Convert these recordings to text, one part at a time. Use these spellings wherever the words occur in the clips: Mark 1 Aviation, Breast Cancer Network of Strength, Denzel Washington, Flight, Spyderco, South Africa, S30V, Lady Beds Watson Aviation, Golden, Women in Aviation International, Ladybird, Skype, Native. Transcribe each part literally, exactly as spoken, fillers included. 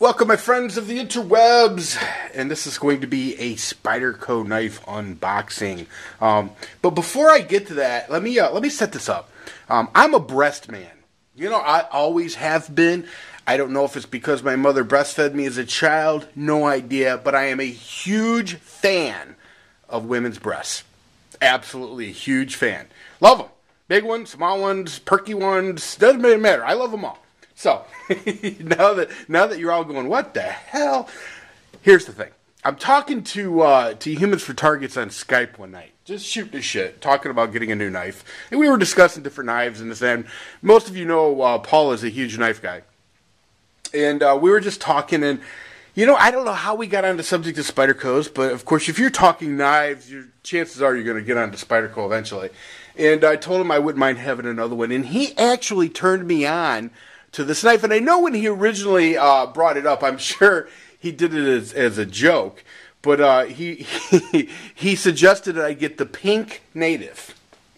Welcome, my friends of the interwebs, and this is going to be a Spyderco knife unboxing. Um, but before I get to that, let me uh, let me set this up. Um, I'm a breast man. You know, I always have been. I don't know if it's because my mother breastfed me as a child, no idea. But I am a huge fan of women's breasts. Absolutely a huge fan. Love them, big ones, small ones, perky ones. Doesn't really matter. I love them all. So, now that now that you're all going, what the hell? Here's the thing. I'm talking to uh, to Humans for Targets on Skype one night. Just shoot this shit. Talking about getting a new knife. And we were discussing different knives and this and most of you know uh, Paul is a huge knife guy. And uh, we were just talking and, you know, I don't know how we got on the subject of Spydercos, but of course if you're talking knives, your chances are you're going to get onto Spyderco eventually. And I told him I wouldn't mind having another one. And he actually turned me on to this knife, and I know when he originally uh, brought it up, I'm sure he did it as, as a joke, but uh, he, he he suggested that I get the pink Native.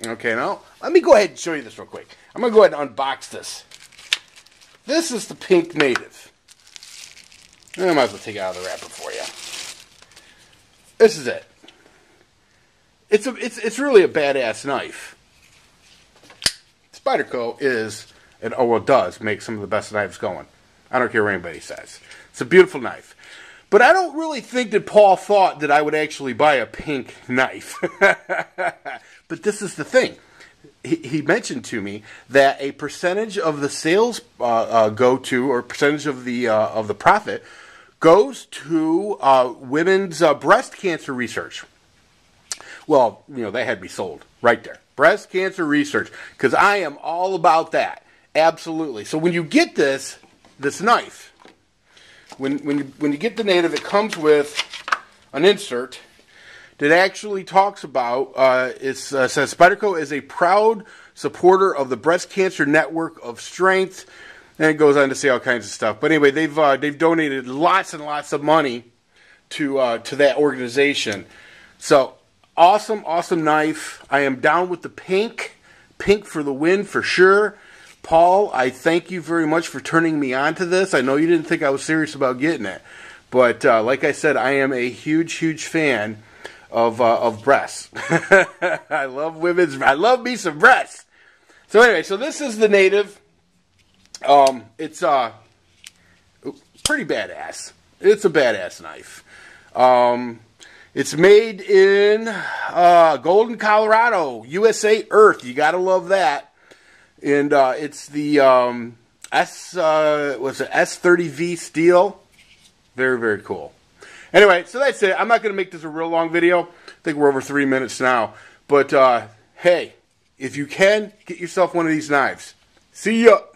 Okay, now let me go ahead and show you this real quick. I'm gonna go ahead and unbox this. This is the pink Native. I might as well take it out of the wrapper for you. This is it. It's a it's it's really a badass knife. Spyderco is. It, oh, well, it does make some of the best knives going. I don't care what anybody says. It's a beautiful knife. But I don't really think that Paul thought that I would actually buy a pink knife. But this is the thing. He, he mentioned to me that a percentage of the sales uh, uh, go to, or percentage of the, uh, of the profit, goes to uh, women's uh, breast cancer research. Well, you know, that had me sold right there. Breast cancer research. Because I am all about that. Absolutely. So when you get this, this knife, when when you, when you get the Native, it comes with an insert that actually talks about, uh, it's, uh, it says, Spyderco is a proud supporter of the Breast Cancer Network of Strength, and it goes on to say all kinds of stuff. But anyway, they've uh, they've donated lots and lots of money to uh, to that organization. So awesome, awesome knife. I am down with the pink, pink for the win for sure. Paul, I thank you very much for turning me on to this. I know you didn't think I was serious about getting it. But uh, like I said, I am a huge, huge fan of uh, of breasts. I love women's, I love me some breasts. So anyway, so this is the Native. Um, it's uh, pretty badass. It's a badass knife. Um, it's made in uh, Golden, Colorado, U S A Earth. You got to love that. And uh, it's the um, S uh, what's it S thirty V steel, very very cool. Anyway, so that's it. I'm not going to make this a real long video. I think we're over three minutes now. But uh, hey, if you can, get yourself one of these knives. See ya.